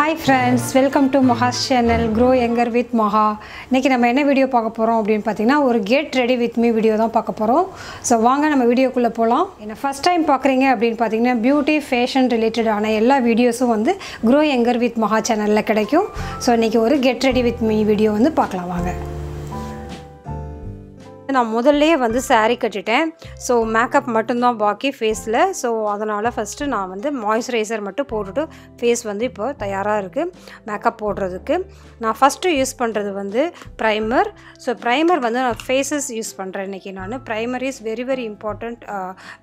Hi friends, welcome to Maha's channel Grow Younger with Maha. இன்னைக்கு நம்ம என்ன video பார்க்க போறோம் அப்படினு பாத்தீங்கன்னா ஒரு Get Ready With Me video தான் பார்க்க போறோம். சோ வாங்க நம்ம வீடியோக்குள்ள போலாம். என்ன ஃபர்ஸ்ட் டைம் பார்க்கறீங்க அப்படினு பாத்தீங்கன்னா பியூட்டி ஃபேஷன் ரிலேட்டட் ஆன எல்லா வீடியோஸும் வந்து Grow Younger with Maha சேனல்ல கிடைக்கும். சோ இன்னைக்கு ஒரு Get Ready With Me video வந்து பார்க்கலாம் வாங்க. நான் முதல்லயே வந்து saree கட்டிட்டேன். சோ மேக்கப் மட்டும் தான் பாக்கி ஃபேஸ்ல. சோ அதனால ஃபர்ஸ்ட் நான் வந்து மாய்ஸ்சரைசர் மட்டும் போட்டுட்டு ஃபேஸ் வந்து இப்போ தயாரா இருக்கு மேக்கப் போடுறதுக்கு. நான் ஃபர்ஸ்ட் யூஸ் பண்றது வந்து பிரைமர். சோ பிரைமர் வந்து நான் ஃபேसेस யூஸ் பண்றேன் இன்னைக்கு நான். Primer is very important.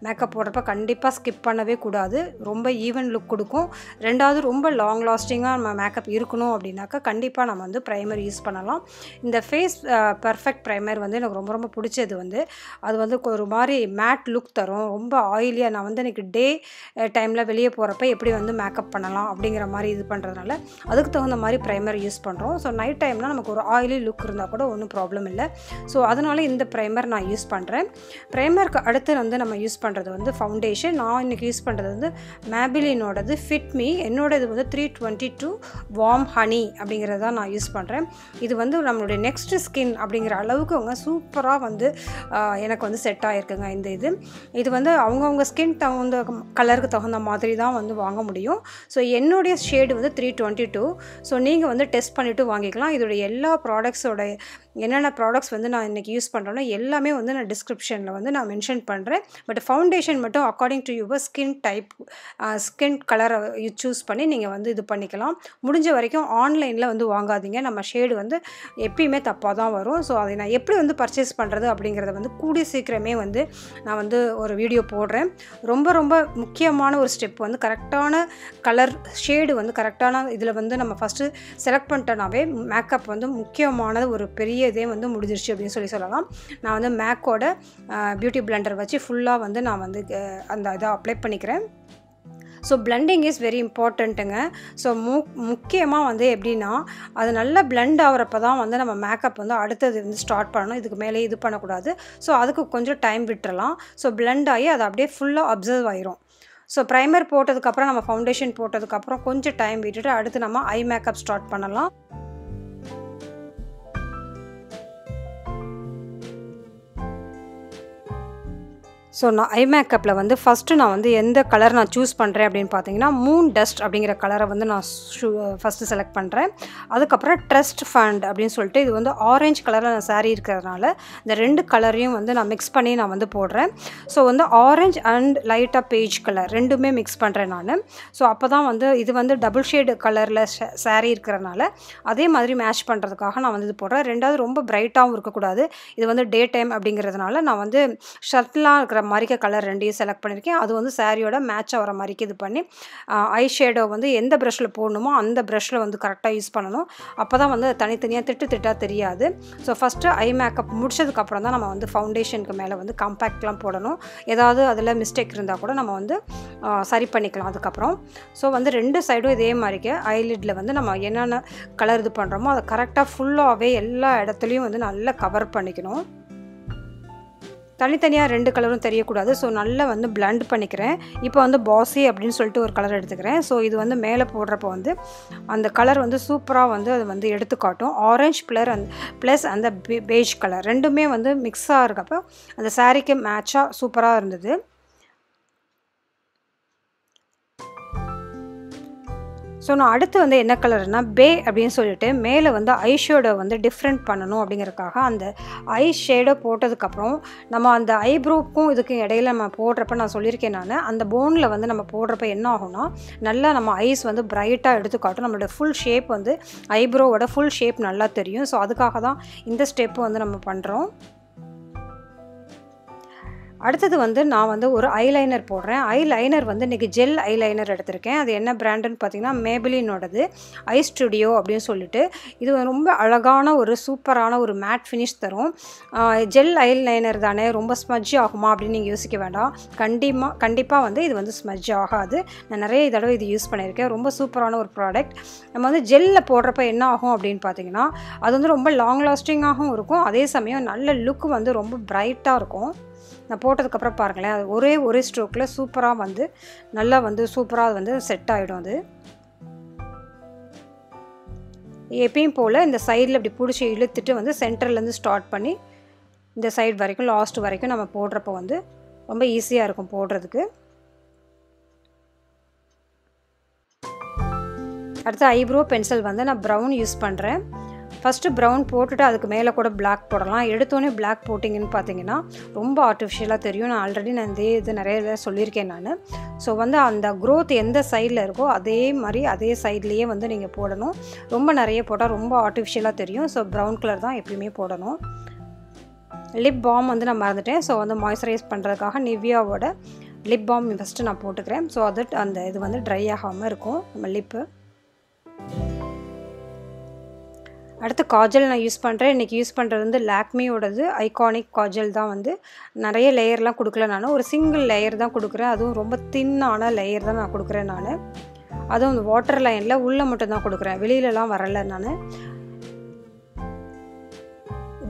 Makeup போடுறப்ப கண்டிப்பா ஸ்கிப் பண்ணவே கூடாது. ரொம்ப ஈவன் லுக் கொடுக்கும். ரெண்டாவது ரொம்ப லாங் லாஸ்டிங்கா நம்ம மேக்கப் இருக்கணும் அப்படினாக்க கண்டிப்பா நாம வந்து பிரைமர் யூஸ் பண்ணலாம். இந்த ஃபேஸ் பெர்ஃபெக்ட் பிரைமர் வந்து எனக்கு ரொம்ப ரொம்ப பிடிச்சது வந்து அது வந்து ஒரு மாதிரி மேட் லுக் தரும் ரொம்ப ஆயிலியா நான் வந்து எனக்கு டே டைம்ல வெளிய போறப்ப எப்படி வந்து மேக்கப் பண்ணலாம் அப்படிங்கற மாதிரி இது பண்றதனால அதுக்கு தகுந்த மாதிரி பிரைமர் யூஸ் பண்றோம் சோ நைட் டைம்ல நமக்கு ஒரு ஆயிலி லுக் இருந்தா கூட ஒண்ணும் ப்ராப்ளம் இல்ல சோ அதனால இந்த பிரைமர் நான் யூஸ் பண்றேன் பிரைமருக்கு அடுத்து வந்து நம்ம யூஸ் பண்றது வந்து ஃபவுண்டேஷன் நான் இன்னைக்கு யூஸ் பண்றது வந்து Maybelline ஓடது Fit Me என்னோடது வந்து 322 Warm Honey அப்படிங்கறத தான் நான் யூஸ் பண்றேன் இது வந்து நம்மளுடைய நெக்ஸ்ட் ஸ்கின் அப்படிங்கற அளவுக்குங்க சூப்பரா வந்து எனக்கு வந்து செட் ஆயிருக்குங்க இந்த இது வந்து அவங்கவங்க ஸ்கின் டவுன் கலருக்கு தகுந்த மாதிரி தான் வந்து வாங்க முடியும் சோ என்னோட ஷேட் வந்து 322 சோ நீங்க வந்து டெஸ்ட் பண்ணிட்டு வாங்கிக்கலாம் இதோட எல்லா ப்ராடக்ட்ஸ் ஓட என்னென்ன ப்ராடக்ட்ஸ் வந்து நான் இன்னைக்கு யூஸ் பண்றேனோ எல்லாமே வந்து நான் டிஸ்கிரிப்ஷன்ல வந்து நான் மென்ஷன் பண்றேன் பட் ஃபவுண்டேஷன் மட்டும் according to your skin type skin கலரை யூ சூஸ் பண்ணி நீங்க வந்து இது பண்ணிக்கலாம் முடிஞ்ச வரைக்கும் ஆன்லைன்ல வந்து வாங்காதீங்க நம்ம ஷேட் வந்து எப்பவுமே தப்பா தான் வரும் சோ அதை நான் எப்படி வந்து பர்ச்சேஸ் பண்றது அப்படிங்கறத வந்து கூடி சீக்கிரமே வந்து நான் வந்து ஒரு வீடியோ போடுறேன் ரொம்ப ரொம்ப முக்கியமான ஒரு ஸ்டெப் வந்து கரெக்ட்டான கலர் ஷேட் வந்து கரெக்ட்டான இதுல வந்து நம்ம ஃபர்ஸ்ட் செலக்ட் பண்ணிட்டனாவே மேக்கப் வந்து முக்கியமான ஒரு பெரிய இதே வந்து முடிஞ்சிருச்சு அப்படி சொல்லலாம் நான் வந்து மேக்கோட பியூட்டி பிளெண்டர் வச்சு ஃபுல்லா வந்து நான் வந்து அந்த இத அப்ளை பண்ணிக்கிறேன் So blending is very important so முக்கியமா வந்து எப்படினா அது நல்ல blend ஆவறப்பதான் வந்து நம்ம மேக்கப் வந்து அடுத்து வந்து ஸ்டார்ட் பண்ணனும் இதுக்கு மேலே இது பண்ண கூடாது சோ அதுக்கு கொஞ்சம் டைம் விட்டுறலாம் சோ blend ஆயி அது அப்படியே ஃபுல்லா அப்சர்வ் ஆயிரும் சோ பிரைமர் போட்டதுக்கு அப்புறம் நம்ம ஃபவுண்டேஷன் போட்டதுக்கு அப்புறம் கொஞ்சம் டைம் விட்டுட்டு அடுத்து நம்ம ஐ மேக்கப் ஸ்டார்ட் பண்ணலாம் So நான் ஐ மேக்கப்ல வந்து ஃபர்ஸ்ட் நான் வந்து எந்த கலர் நான் சூஸ் பண்றேன் அப்படினு பாத்தீங்கன்னா மூன் டஸ்ட் அப்படிங்கற கலரை வந்து நான் ஃபர்ஸ்ட் செலக்ட் பண்றேன் அதுக்கு அப்புறம் ட்ரஸ்ட் ஃபண்ட் அப்படினு சொல்லிட்டு இது வந்து ஆரஞ்சு கலர்ல நான் saree இருக்கறனால இந்த ரெண்டு கலரையும் வந்து நான் mix பண்ணி நான் வந்து போடுறேன் சோ வந்து ஆரஞ்சு and லைட்டா பேஜ் கலர் ரெண்டுமே mix பண்றேன் நான் சோ அப்பதான் வந்து இது வந்து டபுள் ஷேட் கலர்ல saree இருக்கறனால அதே மாதிரி மேட்ச் பண்றதுக்காக நான் வந்து இது போடுறேன் ரெண்டாவது ரொம்ப பிரைட்டாவும் இருக்க கூடாது இது வந்து டே டைம் அப்படிங்கறதனால நான் வந்து ஷர்ட்லா மாரிக்க கலர் ரெண்டையும் செலக்ட் பண்ணிருக்கேன் அது வந்து சாரியோட மேட்ச் ஆவற மாதிரிக்கு இது பண்ணி ஐ ஷேடோ வந்து எந்த பிரஷ்ல போடணுமோ அந்த பிரஷ்ல வந்து கரெக்ட்டா யூஸ் பண்ணனும் அப்பதான் வந்து தனித்தனியா திட்டுதிட்டா தெரியாது சோ ஃபர்ஸ்ட் ஐ மேக்கப் முடிச்சதுக்கு அப்புறம் தான் நம்ம வந்து ஃபவுண்டேஷனுக்கு மேல வந்து காம்பாக்ட்லாம் போடணும் ஏதாவது அதுல மிஸ்டேக் இருந்தா கூட நம்ம வந்து சரி பண்ணிக்கலாம் அதுக்கு அப்புறம் சோ வந்து ரெண்டு சைடும் இதே மாதிரிக்கு ஐ லிட்ல வந்து நம்ம என்னென்ன கலர் இது பண்றோமோ அத கரெக்ட்டா ஃபுல்லாவே எல்லா இடத்துலயும் வந்து நல்லா கவர் பண்ணிக்கணும் தனித்தனியாக ரெண்டு கலரும் தெரியக்கூடாது ஸோ நல்லா வந்து blend பண்ணிக்கிறேன் இப்போ வந்து பாசி அப்படின்னு சொல்லிட்டு ஒரு கலர் எடுத்துக்கிறேன் ஸோ இது வந்து மேலே போடுறப்போ வந்து அந்த கலர் வந்து சூப்பராக வந்து அது வந்து எடுத்து காட்டும் ஆரஞ்சு ப்ளஸ் அந்த பேஜ் கலர் ரெண்டுமே வந்து மிக்ஸாக இருக்கப்போ அந்த சாரீக்கு மேட்சாக சூப்பராக இருந்தது ஸோ நான் அடுத்து வந்து என்ன கலர்னா பே அப்படின்னு சொல்லிட்டு மேலே வந்து ஐ ஷேடோ வந்து டிஃப்ரெண்ட் பண்ணணும் அப்படிங்கிறதுக்காக அந்த ஐ ஷேடோ போட்டதுக்கப்புறம் நம்ம அந்த ஐப்ரோவுக்கும் இதுக்கும் இடையில நம்ம போடுறப்ப நான் சொல்லியிருக்கேன் நான் அந்த போனில் வந்து நம்ம போடுறப்ப என்ன ஆகும்னா நல்லா நம்ம ஐஸ் வந்து பிரைட்டாக எடுத்து காட்டும் நம்மளோட ஃபுல் ஷேப் வந்து ஐப்ரோவோட ஃபுல் ஷேப் நல்லா தெரியும் ஸோ அதுக்காக தான் இந்த ஸ்டெப்பு வந்து நம்ம பண்ணுறோம் அடுத்து வந்து நான் வந்து ஒரு ஐலைனர் போடுறேன் ஐலைனர் வந்து இன்னைக்கு ஜெல் ஐலைனர் எடுத்துர்க்கேன் அது என்ன பிராண்ட்னு பாத்தீங்கன்னா Maybelline ஓடது ஐ ஸ்டுடியோ அப்படினு சொல்லிட்டு இது ரொம்ப அழகான ஒரு சூப்பரான ஒரு மேட் ஃபினிஷ் தரும் ஜெல் ஐலைனர் தானே ரொம்ப ஸ்மட்ஜ் ஆகுமா அப்படி நீங்க யோசிக்க வேண்டாம் கண்டிப்பா வந்து இது வந்து ஸ்மட்ஜ் ஆகாது நான் நிறைய தடவை இது யூஸ் பண்ணிருக்கேன் ரொம்ப சூப்பரான ஒரு ப்ராடக்ட் நம்ம வந்து ஜெல்ல போடுறப்ப என்ன ஆகும் அப்படினு பாத்தீங்கன்னா அது வந்து ரொம்ப லாங் லாஸ்டிங்காகவும் இருக்கும் அதே சமயம் நல்ல லுக் வந்து ரொம்ப பிரைட்டா இருக்கும் நான் போட்டதுக்கப்புறம் பாருங்களேன் அது ஒரே ஸ்ட்ரோக்கில் சூப்பராக வந்து நல்லா வந்து சூப்பராக வந்து செட் ஆகிடும் அது எப்பயும் போல் இந்த சைடில் இப்படி பிடிச்சி இழுத்துட்டு வந்து சென்டர்லேருந்து ஸ்டார்ட் பண்ணி இந்த சைடு வரைக்கும் லாஸ்ட் வரைக்கும் நம்ம போடுறப்போ வந்து ரொம்ப ஈஸியாக இருக்கும் போடுறதுக்கு. அடுத்து ஐப்ரோ பென்சில் வந்து நான் ப்ரௌன் யூஸ் பண்ணுறேன். ஃபஸ்ட்டு ப்ரௌன் போட்டுட்டு அதுக்கு மேலே கூட பிளாக் போடலாம். எடுத்தோடனே பிளாக் போட்டிங்கன்னு பார்த்தீங்கன்னா ரொம்ப ஆர்டிஃபிஷியலாக தெரியும். நான் ஆல்ரெடி நான் இது நிறைய சொல்லியிருக்கேன் நான். ஸோ வந்து அந்த க்ரோத் எந்த சைடில் இருக்கோ அதே மாதிரி அதே சைட்லேயே வந்து நீங்கள் போடணும். ரொம்ப நிறைய போட்டால் ரொம்ப ஆர்டிஃபிஷியலாக தெரியும். ஸோ ப்ரௌன் கலர் தான் எப்பயுமே போடணும். லிப் பாம் வந்து நான் மறந்துட்டேன். ஸோ வந்து மாய்ஸ்சரைஸ் பண்ணுறதுக்காக நிவ்யாவோட லிப் பாம் ஃபஸ்ட்டு நான் போட்டுக்கிறேன். ஸோ அது அந்த இது வந்து ட்ரை ஆகாமல் இருக்கும் நம்ம லிப்பு. அடுத்து காஜல் நான் யூஸ் பண்ணுறேன். இன்றைக்கி யூஸ் பண்ணுறது வந்து லாக்மியோடது ஐகானிக் காஜல் தான். வந்து நிறைய லேயர்லாம் கொடுக்கல நான், ஒரு சிங்கிள் லேயர் தான் கொடுக்குறேன். அதுவும் ரொம்ப தின்னான லேயர் தான் நான் கொடுக்குறேன் நான். அதுவும் இந்த வாட்டர் லைனில் உள்ளே மட்டும்தான் கொடுக்குறேன், வெளியிலலாம் வரலை நான்.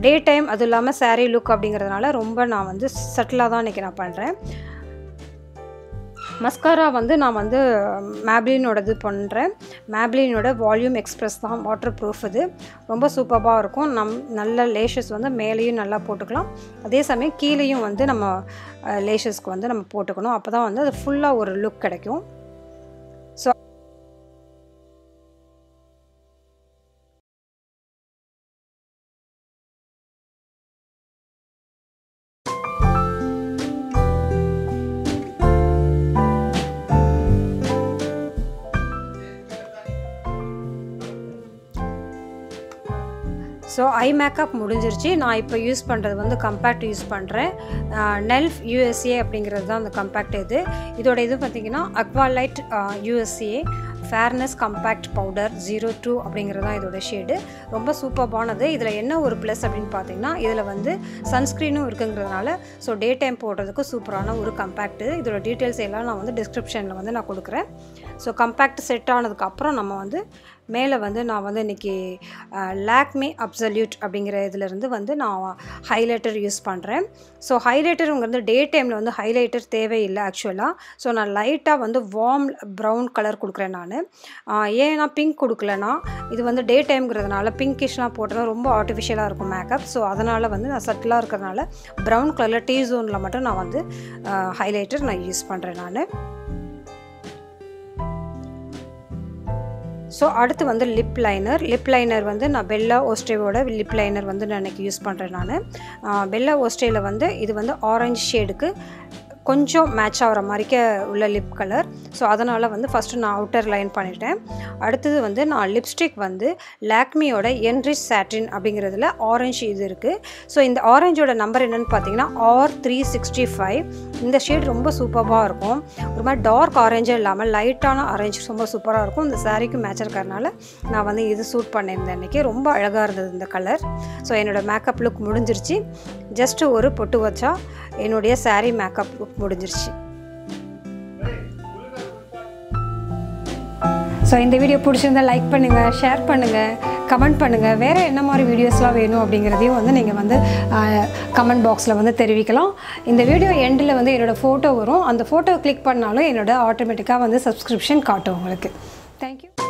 டே டைம் அது இல்லாமல் சாரீ லுக் அப்படிங்கிறதுனால ரொம்ப நான் வந்து சட்டிலாக தான் இன்றைக்கி நான் பண்ணுறேன். மஸ்காரா வந்து நான் வந்து மேப்லினோடது பண்ணுறேன். மேப்லினோட வால்யூம் எக்ஸ்ப்ரெஸ் தான், வாட்டர் ப்ரூஃப். இது ரொம்ப சூப்பராக இருக்கும். நல்ல லேஷஸ் வந்து மேலேயும் நல்லா போட்டுக்கலாம், அதே சமயம் கீழேயும் வந்து நம்ம லேஷஸ்க்கு வந்து நம்ம போட்டுக்கணும். அப்போ தான் வந்து அது ஃபுல்லாக ஒரு லுக் கிடைக்கும். ஸோ ஐ மேக்கப் முடிஞ்சிருச்சு. நான் இப்போ யூஸ் பண்ணுறது வந்து கம்பேக்ட் யூஸ் பண்ணுறேன். நெல்ஃப் யூஎஸ்ஏ அப்படிங்கிறது தான் அந்த கம்பேக்ட். இது இதோட இது பார்த்திங்கன்னா Aqualite USA fairness compact powder 02 அப்படிங்கிறது தான் இதோட ஷேடு. ரொம்ப சூப்பரானது. இதில் என்ன ஒரு ப்ளஸ் அப்படின்னு பார்த்திங்கன்னா இதில் வந்து சன்ஸ்க்ரீனும் இருக்குங்கிறதுனால ஸோ டே டைம் போடுறதுக்கு சூப்பரான ஒரு கம்பேக்ட். இதோட டீட்டெயில்ஸ் எல்லாம் நான் வந்து டிஸ்கிரிப்ஷனில் வந்து நான் கொடுக்குறேன். ஸோ கம்பேக்ட் செட் ஆனதுக்கப்புறம் நம்ம வந்து மேலே வந்து நான் வந்து இன்றைக்கி லாக்மே அப்சல்யூட் அப்படிங்கிற இதிலேருந்து வந்து நான் ஹைலைட்டர் யூஸ் பண்ணுறேன். ஸோ ஹைலைட்டருங்கிறது டே டைமில் வந்து ஹைலைட்டர் தேவையில்லை ஆக்சுவலாக. ஸோ நான் லைட்டாக வந்து வார்ம் ப்ரௌன் கலர் கொடுக்குறேன் நான். ஏன்னா பிங்க் கொடுக்கலனா இது வந்து டே டைம்ங்கிறதுனால பிங்கிஷ்லாம் போட்டோன்னா ரொம்ப ஆர்டிஃபிஷியலாக இருக்கும் மேக்கப். ஸோ அதனால் வந்து நான் சட்டிலாக இருக்கிறதுனால ப்ரௌன் கலரில் டீ ஜோனில் மட்டும் நான் வந்து ஹைலைட்டர் நான் யூஸ் பண்ணுறேன் நான். ஸோ அடுத்து வந்து லிப் லைனர். லிப் லைனர் வந்து நான் பெல்லா ஓஸ்டேவோட லிப் லைனர் வந்து நான் இன்றைக்கி யூஸ் பண்ணுறேன் நான். பெல்லா ஓஸ்டேவில் வந்து இது வந்து ஆரஞ்சு ஷேடுக்கு கொஞ்சம் மேட்ச் ஆகிற மாதிரிக்க உள்ள லிப் கலர். ஸோ அதனால் வந்து ஃபஸ்ட்டு நான் அவுட்டர் லைன் பண்ணிட்டேன். அடுத்தது வந்து நான் லிப்ஸ்டிக் வந்து லாக்மியோட என்ரிச் சாட்டின் அப்படிங்கிறதுல ஆரஞ்சு இது இருக்குது. ஸோ இந்த ஆரஞ்சோட நம்பர் என்னென்னு பார்த்தீங்கன்னா R365. இந்த ஷேட் ரொம்ப சூப்பராக இருக்கும். ஒரு மாதிரி டார்க் ஆரஞ்சும் இல்லாமல் லைட்டான ஆரஞ்சு ரொம்ப சூப்பராக இருக்கும். இந்த சாரீக்கு மேட்ச் இருக்கிறதுனால நான் வந்து இது சூட் பண்ணியிருந்தேன் இன்றைக்கி. ரொம்ப அழகாக இருந்தது இந்த கலர். ஸோ என்னோடய மேக்கப் லுக் முடிஞ்சிருச்சு. ஜஸ்ட்டு ஒரு பொட்டு வச்சா என்னுடைய சாரீ மேக்கப் லுக் முடிஞ்சிருச்சு. ஸோ இந்த வீடியோ பிடிச்சிருந்தா லைக் பண்ணுங்கள், ஷேர் பண்ணுங்கள், கமெண்ட் பண்ணுங்கள். வேறு என்ன மாதிரி வீடியோஸ்லாம் வேணும் அப்படிங்கிறதையும் வந்து நீங்கள் வந்து கமெண்ட் பாக்ஸில் வந்து தெரிவிக்கலாம். இந்த வீடியோ எண்டில் வந்து என்னோடய ஃபோட்டோ வரும். அந்த ஃபோட்டோவை கிளிக் பண்ணாலும் என்னோடய ஆட்டோமேட்டிக்காக வந்து சப்ஸ்கிரிப்ஷன் காட்டும் உங்களுக்கு. தேங்க்யூ.